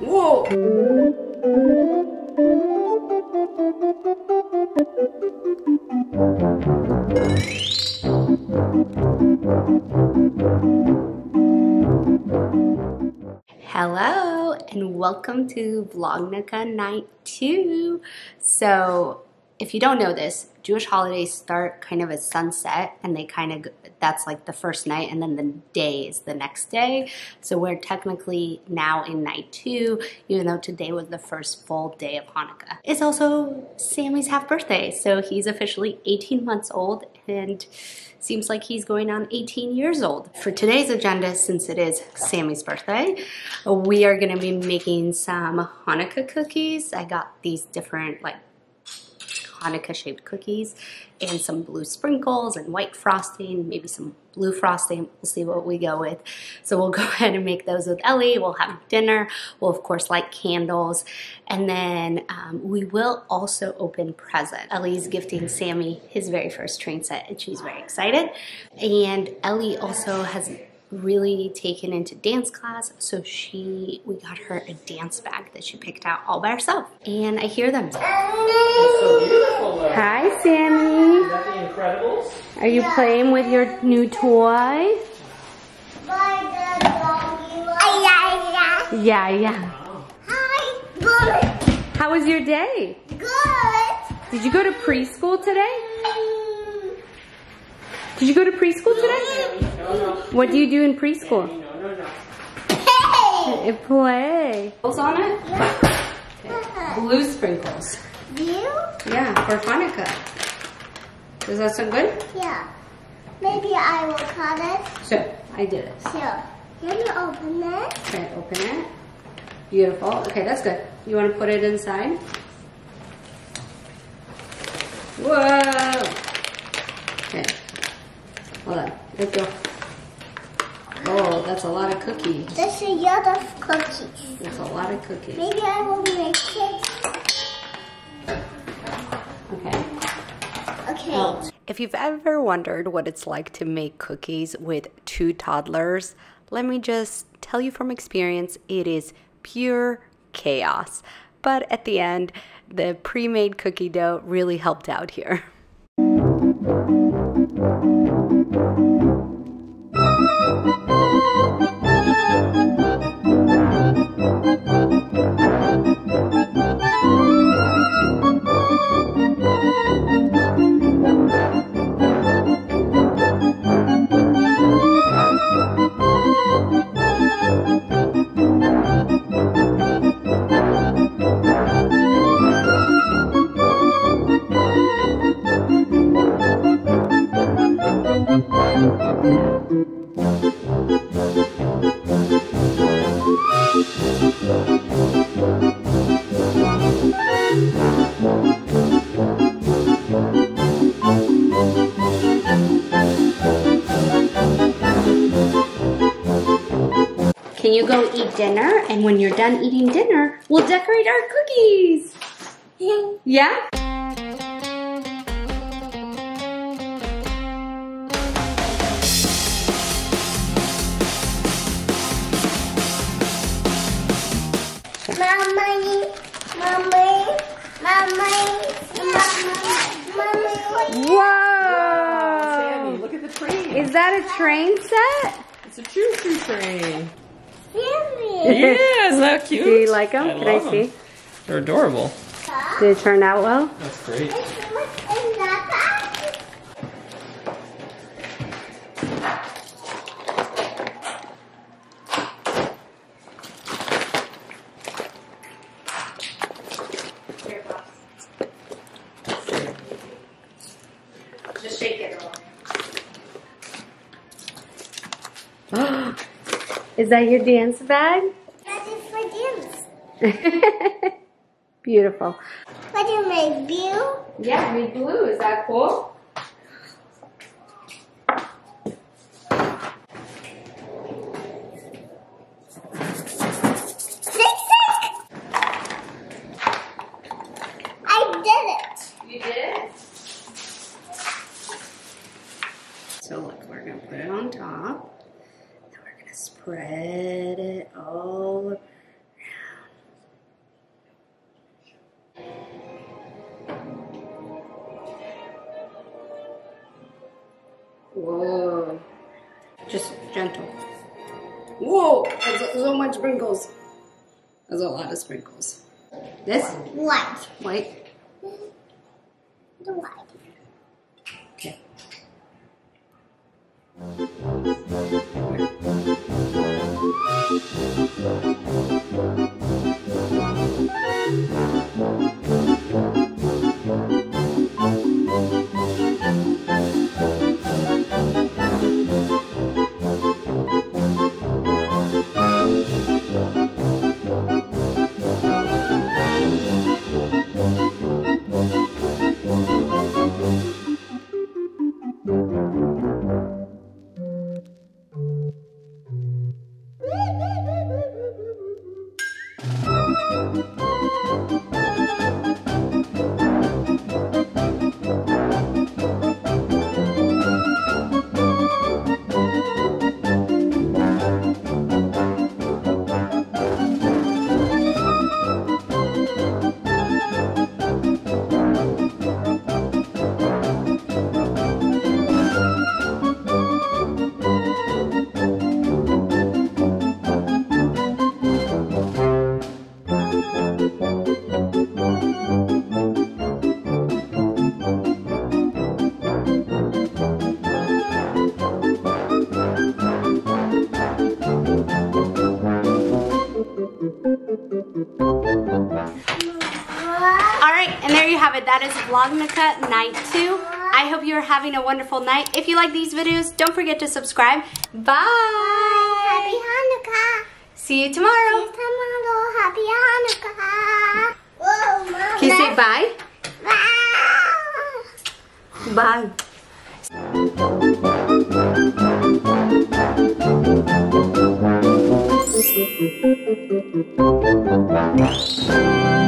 Whoa! Hello and welcome to Vlogukkah night 2. So if you don't know this, Jewish holidays start kind of at sunset, and they kind of, that's like the first night, and then the day is the next day. So we're technically now in night 2, even though today was the first full day of Hanukkah. It's also Sammy's half birthday, so he's officially 18 months old and seems like he's going on 18 years old. For today's agenda, since it is Sammy's birthday, we are gonna be making some Hanukkah cookies. I got these different like Hanukkah shaped cookies and some blue sprinkles and white frosting, maybe some blue frosting. We'll see what we go with. So we'll go ahead and make those with Ellie. We'll have dinner. We'll of course light candles, and then we will also open presents. Ellie's gifting Sammy his very first train set, and she's very excited. And Ellie also has really taken into dance class, so we got her a dance bag that she picked out all by herself. And I hear them. Hi, Sammy. Is that the Incredibles? Are you playing with your new toy? Yeah, yeah. Hi, good. How was your day? Good. Did you go to preschool today? Did you go to preschool today? What do you do in preschool? Play! Play. What's on it? Yeah. Okay. Blue sprinkles. You? Yeah, for Hanukkah. Does that sound good? Yeah. Maybe I will cut it. Sure, I did it. Sure. Can you open it? Okay, open it. Beautiful. Okay, that's good. You want to put it inside? Whoa! Okay. Hold on. Let's go. Oh, that's a lot of cookies. That's a lot of cookies. That's a lot of cookies. Maybe I will make it. Okay. Okay. Oh. If you've ever wondered what it's like to make cookies with 2 toddlers, let me just tell you from experience, it is pure chaos. But at the end, the pre-made cookie dough really helped out here. Can you go eat dinner? And when you're done eating dinner, we'll decorate our cookies. Yeah? Mommy. Whoa! Wow, Sammy, look at the train. Is that a train set? It's a choo-choo train. Sammy. Yeah, isn't that cute? Do you like them? Can I see them? They're adorable. Did it turn out well? That's great. Is that your dance bag? That is for dance. Beautiful. What do you make, blue? Yeah, make blue. Is that cool? I did it. You did it? So look, we're gonna put it on top. Spread it all around So much sprinkles. There's a lot of sprinkles. This? White. White? The white. Okay. That is Vlogukkah night 2. I hope you're having a wonderful night. If you like these videos, don't forget to subscribe. Bye! Happy Hanukkah! See you tomorrow! See you tomorrow! Happy Hanukkah! Whoa, Mama. Can you say bye? Bye! Bye!